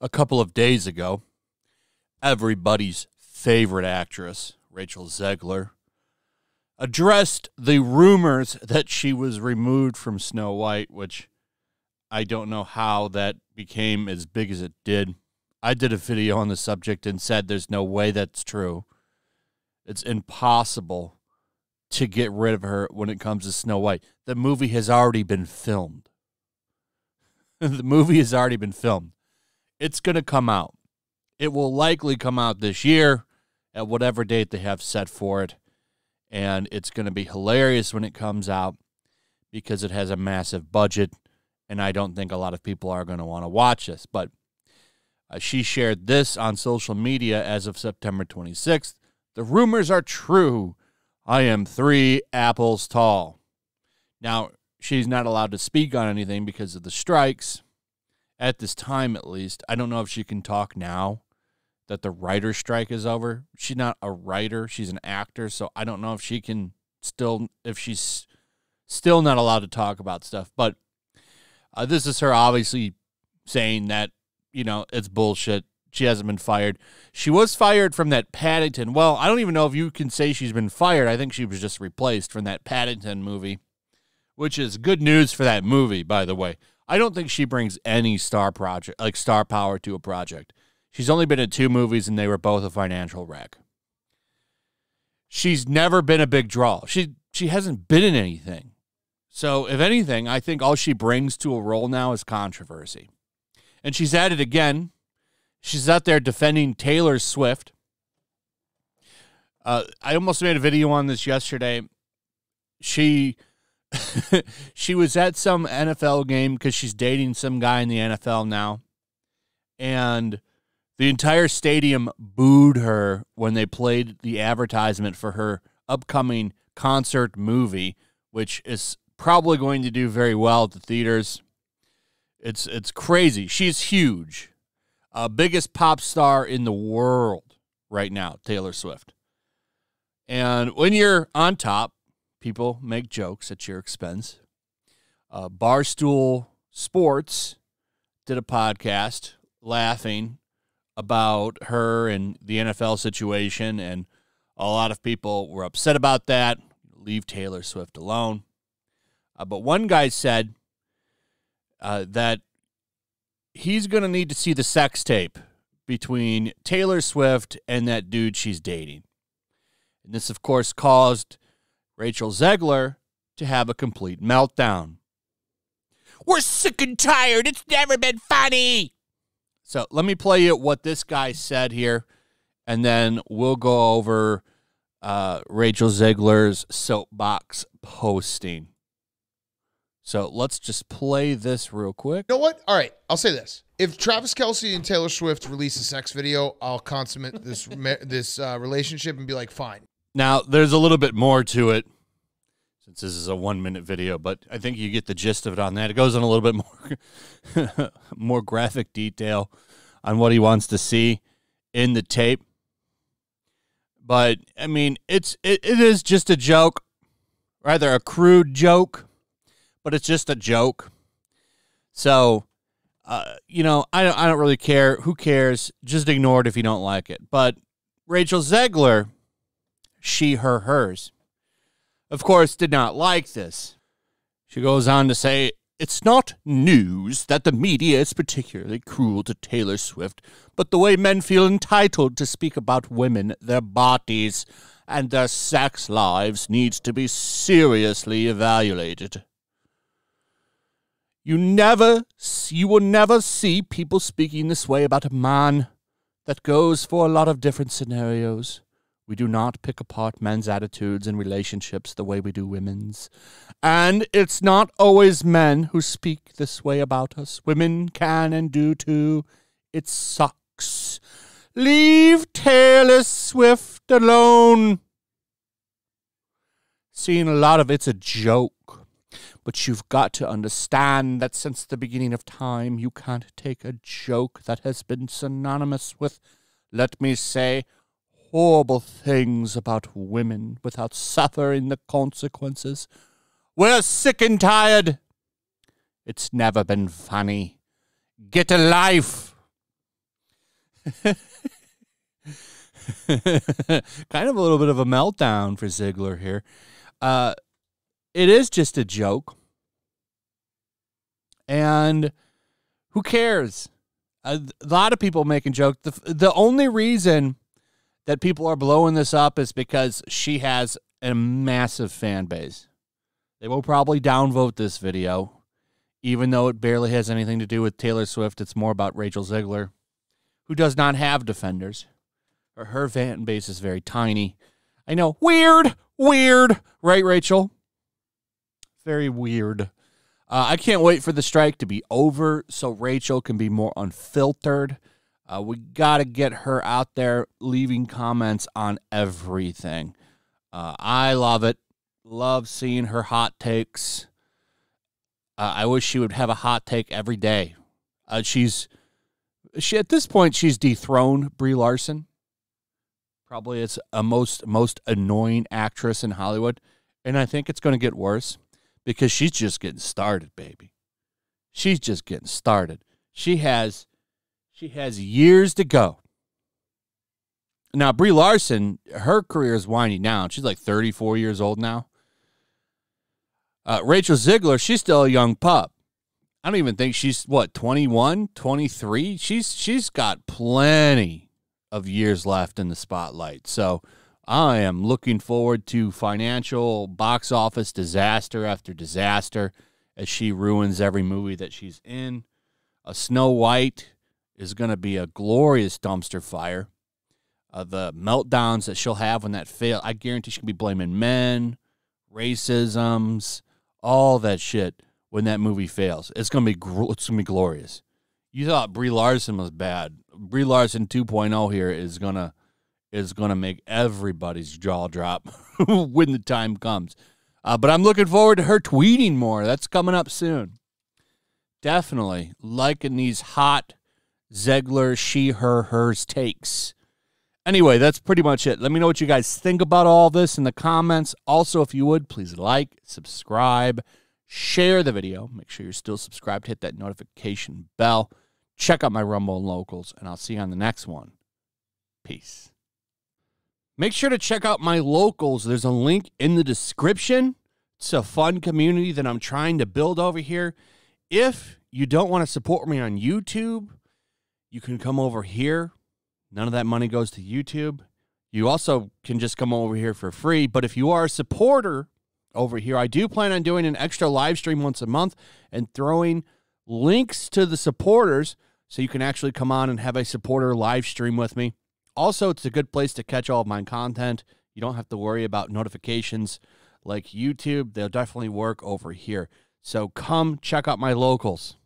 A couple of days ago, everybody's favorite actress, Rachel Zegler, addressed the rumors that she was removed from Snow White, which I don't know how that became as big as it did. I did a video on the subject and said there's no way that's true. It's impossible to get rid of her when it comes to Snow White. The movie has already been filmed. The movie has already been filmed. It's going to come out. It will likely come out this year at whatever date they have set for it. And it's going to be hilarious when it comes out because it has a massive budget. And I don't think a lot of people are going to want to watch this. But she shared this on social media as of September 26th. The rumors are true. I am 3 apples tall. Now, she's not allowed to speak on anything because of the strikes. At this time, at least. I don't know if she can talk now that the writer's strike is over. She's not a writer. She's an actor. So I don't know if she can still, if she's still not allowed to talk about stuff. But this is her obviously saying that, you know, it's bullshit. She hasn't been fired. She was fired from that Paddington. Well, I don't even know if you can say she's been fired. I think she was just replaced from that Paddington movie, which is good news for that movie, by the way. I don't think she brings any star power to a project. She's only been in 2 movies, and they were both a financial wreck. She's never been a big draw. She hasn't been in anything. So, if anything, I think all she brings to a role now is controversy. And she's at it again. She's out there defending Taylor Swift. I almost made a video on this yesterday. She was at some NFL game because she's dating some guy in the NFL now. And the entire stadium booed her when they played the advertisement for her upcoming concert movie, which is probably going to do very well at the theaters. It's crazy. She's huge. Biggest pop star in the world right now, Taylor Swift. And when you're on top, people make jokes at your expense. Barstool Sports did a podcast laughing about her and the NFL situation, and a lot of people were upset about that. Leave Taylor Swift alone. But one guy said that he's going to need to see the sex tape between Taylor Swift and that dude she's dating. And this, of course, caused Rachel Zegler to have a complete meltdown. We're sick and tired. It's never been funny. So let me play you what this guy said here, and then we'll go over Rachel Zegler's soapbox posting. So let's just play this real quick. You know what? All right, I'll say this. If Travis Kelce and Taylor Swift release a sex video, I'll consummate this, this relationship and be like, fine. Now, there's a little bit more to it since this is a 1-minute video, but I think you get the gist of it on that. It goes in a little bit more, more graphic detail on what he wants to see in the tape. But, I mean, it is just a joke, rather a crude joke, but it's just a joke. So, you know, I don't really care. Who cares? Just ignore it if you don't like it. But Rachel Zegler, she, her, hers, of course, did not like this. She goes on to say, it's not news that the media is particularly cruel to Taylor Swift, but the way men feel entitled to speak about women, their bodies, and their sex lives needs to be seriously evaluated. You will never see people speaking this way about a man. That goes for a lot of different scenarios. We do not pick apart men's attitudes and relationships the way we do women's. And it's not always men who speak this way about us. Women can and do too. It sucks. Leave Taylor Swift alone. Seeing a lot of it's a joke. But you've got to understand that since the beginning of time, you can't take a joke that has been synonymous with, let me say, horrible things about women without suffering the consequences. We're sick and tired. It's never been funny. Get a life. Kind of a little bit of a meltdown for Zegler here. It is just a joke. And who cares? A lot of people making jokes. The only reason that people are blowing this up is because she has a massive fan base. They will probably downvote this video, even though it barely has anything to do with Taylor Swift. It's more about Rachel Zegler, who does not have defenders. Her fan base is very tiny. I know, weird, right, Rachel? Very weird. I can't wait for the strike to be over so Rachel can be more unfiltered. We got to get her out there leaving comments on everything. I love it. Love seeing her hot takes. I wish she would have a hot take every day. She at this point, she's dethroned Brie Larson. Probably it's a most annoying actress in Hollywood. And I think it's going to get worse. Because she's just getting started, baby. She's just getting started. She has years to go. Now, Brie Larson, her career is winding down. She's like 34 years old now. Rachel Zegler, she's still a young pup. I don't even think she's, what, 21, 23? She's got plenty of years left in the spotlight. So I am looking forward to financial box office disaster after disaster as she ruins every movie that she's in. Snow White is going to be a glorious dumpster fire. The meltdowns that she'll have when that fails, I guarantee she can be blaming men, racisms, all that shit when that movie fails. It's going to be glorious. You thought Brie Larson was bad. Brie Larson 2.0 here is going to make everybody's jaw drop when the time comes. But I'm looking forward to her tweeting more. That's coming up soon. Definitely liking these hot Zegler, she, her, hers takes. Anyway, that's pretty much it. Let me know what you guys think about all this in the comments. Also, if you would, please like, subscribe, share the video. Make sure you're still subscribed. Hit that notification bell. Check out my Rumble and Locals, and I'll see you on the next one. Peace. Make sure to check out my Locals. There's a link in the description. It's a fun community that I'm trying to build over here. If you don't want to support me on YouTube, you can come over here. None of that money goes to YouTube. You also can just come over here for free. But if you are a supporter over here, I do plan on doing an extra live stream once a month and throwing links to the supporters so you can actually come on and have a supporter live stream with me. Also, it's a good place to catch all of my content. You don't have to worry about notifications like YouTube. They'll definitely work over here. So come check out my Locals.